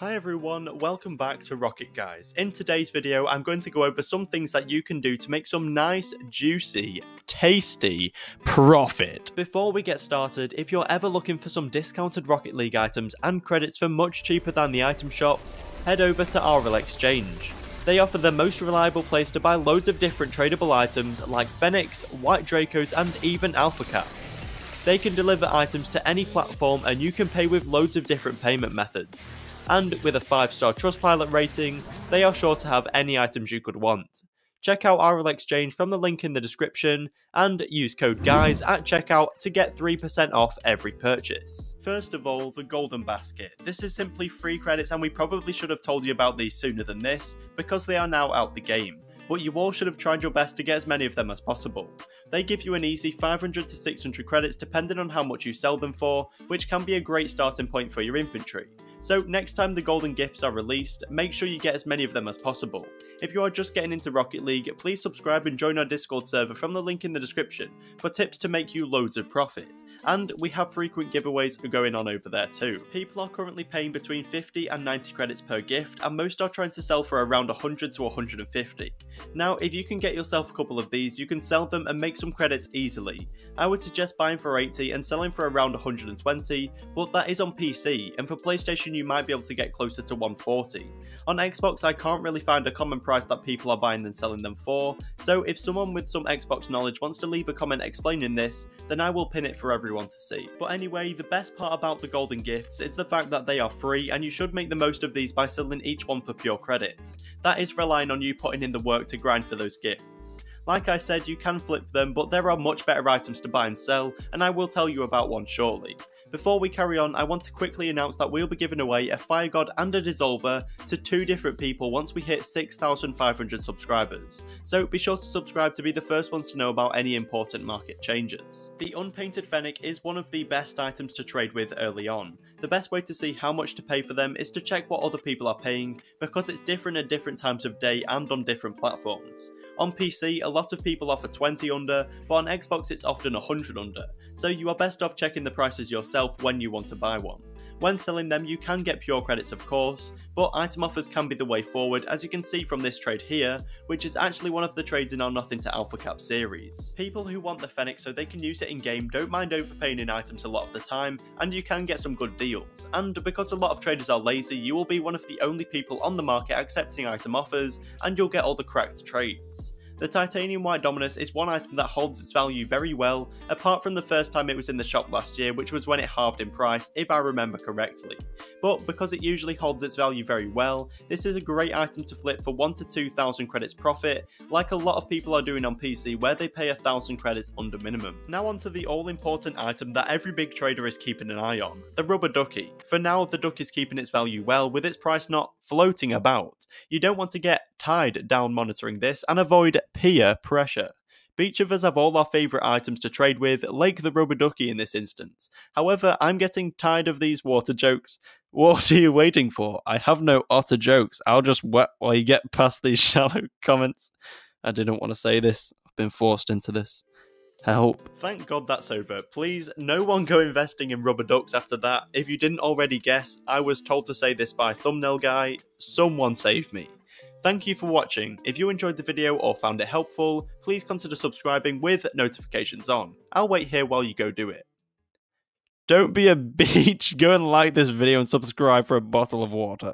Hi everyone, welcome back to Rocket Guys. In today's video, I'm going to go over some things that you can do to make some nice, juicy, tasty profit. Before we get started, if you're ever looking for some discounted Rocket League items and credits for much cheaper than the item shop, head over to RL Exchange. They offer the most reliable place to buy loads of different tradable items like Fennecs, White Dracos and even Alpha Cats. They can deliver items to any platform and you can pay with loads of different payment methods. And with a 5-star Trustpilot rating, they are sure to have any items you could want. Check out RL Exchange from the link in the description and use code GUYS at checkout to get 3% off every purchase. First of all, the golden basket. This is simply free credits and we probably should have told you about these sooner than this because they are now out the game. But you all should have tried your best to get as many of them as possible. They give you an easy 500 to 600 credits depending on how much you sell them for, which can be a great starting point for your inventory. So next time the golden gifts are released, make sure you get as many of them as possible. If you are just getting into Rocket League, please subscribe and join our Discord server from the link in the description for tips to make you loads of profit. And we have frequent giveaways going on over there too. People are currently paying between 50 and 90 credits per gift, and most are trying to sell for around 100 to 150. Now, if you can get yourself a couple of these, you can sell them and make some credits easily. I would suggest buying for 80 and selling for around 120, but that is on PC, and for PlayStation you might be able to get closer to 140. On Xbox, I can't really find a common price that people are buying and selling them for, so if someone with some Xbox knowledge wants to leave a comment explaining this, then I will pin it for everyone to see. But anyway, the best part about the golden gifts is the fact that they are free, and you should make the most of these by selling each one for pure credits. That is relying on you putting in the work to grind for those gifts. Like I said, you can flip them, but there are much better items to buy and sell, and I will tell you about one shortly. Before we carry on, I want to quickly announce that we'll be giving away a Fire God and a Dissolver to two different people once we hit 6,500 subscribers, so be sure to subscribe to be the first ones to know about any important market changes. The Unpainted Fennec is one of the best items to trade with early on. The best way to see how much to pay for them is to check what other people are paying, because it's different at different times of day and on different platforms. On PC, a lot of people offer 20 under, but on Xbox it's often 100 under, so you are best off checking the prices yourself when you want to buy one. When selling them, you can get pure credits of course, but item offers can be the way forward, as you can see from this trade here, which is actually one of the trades in our Nothing to Alpha Cap series. People who want the Fennec so they can use it in game don't mind overpaying in items a lot of the time, and you can get some good deals, and because a lot of traders are lazy, you will be one of the only people on the market accepting item offers, and you'll get all the cracked trades. The Titanium White Dominus is one item that holds its value very well, apart from the first time it was in the shop last year, which was when it halved in price, if I remember correctly. But because it usually holds its value very well, this is a great item to flip for 1,000 to 2,000 credits profit, like a lot of people are doing on PC where they pay 1,000 credits under minimum. Now onto the all-important item that every big trader is keeping an eye on, the Rubber Ducky. For now, the Duck is keeping its value well, with its price not floating about. You don't want to get tied down monitoring this, and avoid peer pressure. Each of us have all our favourite items to trade with, like the Rubber Ducky in this instance. However, I'm getting tired of these water jokes. What are you waiting for? I have no otter jokes. I'll just wet while you get past these shallow comments. I didn't want to say this. I've been forced into this. Help. Thank God that's over. Please, no one go investing in rubber ducks after that. If you didn't already guess, I was told to say this by Thumbnail Guy. Someone save me. Thank you for watching. If you enjoyed the video or found it helpful, please consider subscribing with notifications on. I'll wait here while you go do it. Don't be a bitch. Go and like this video and subscribe for a bottle of water.